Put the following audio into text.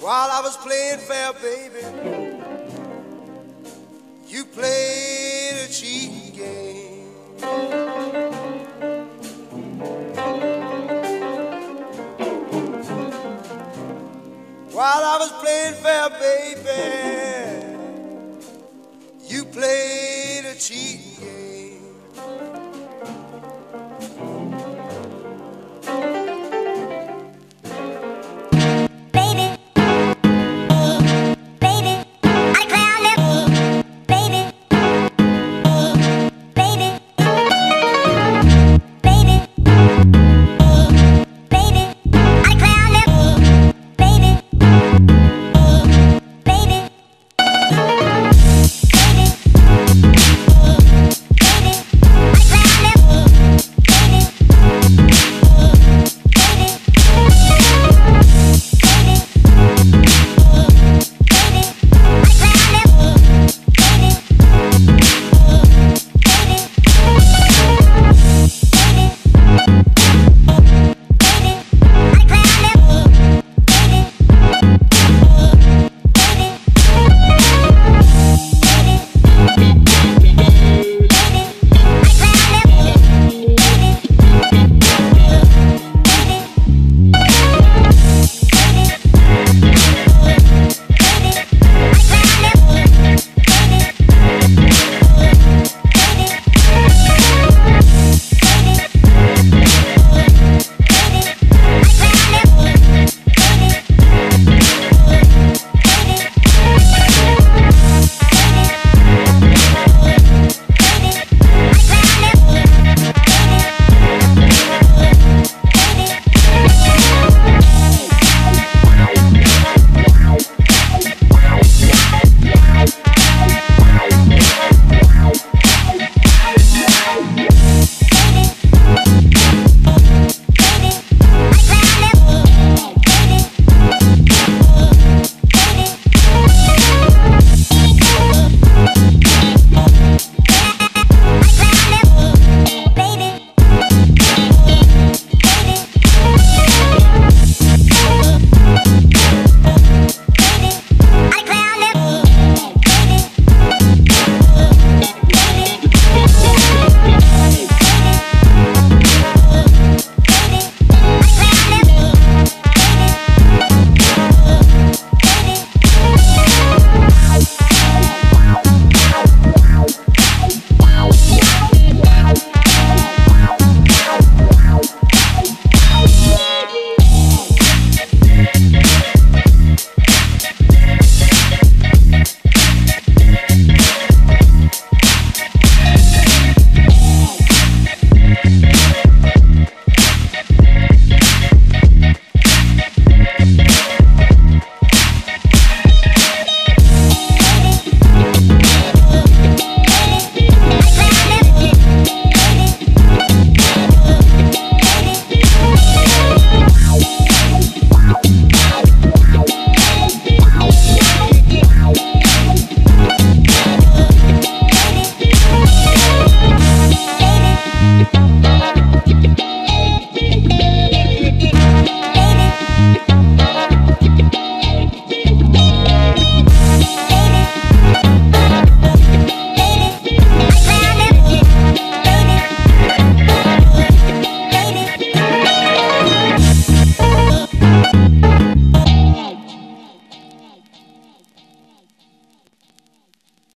While I was playing fair, baby, you played a cheating game. While I was playing fair, baby, you played a cheating game.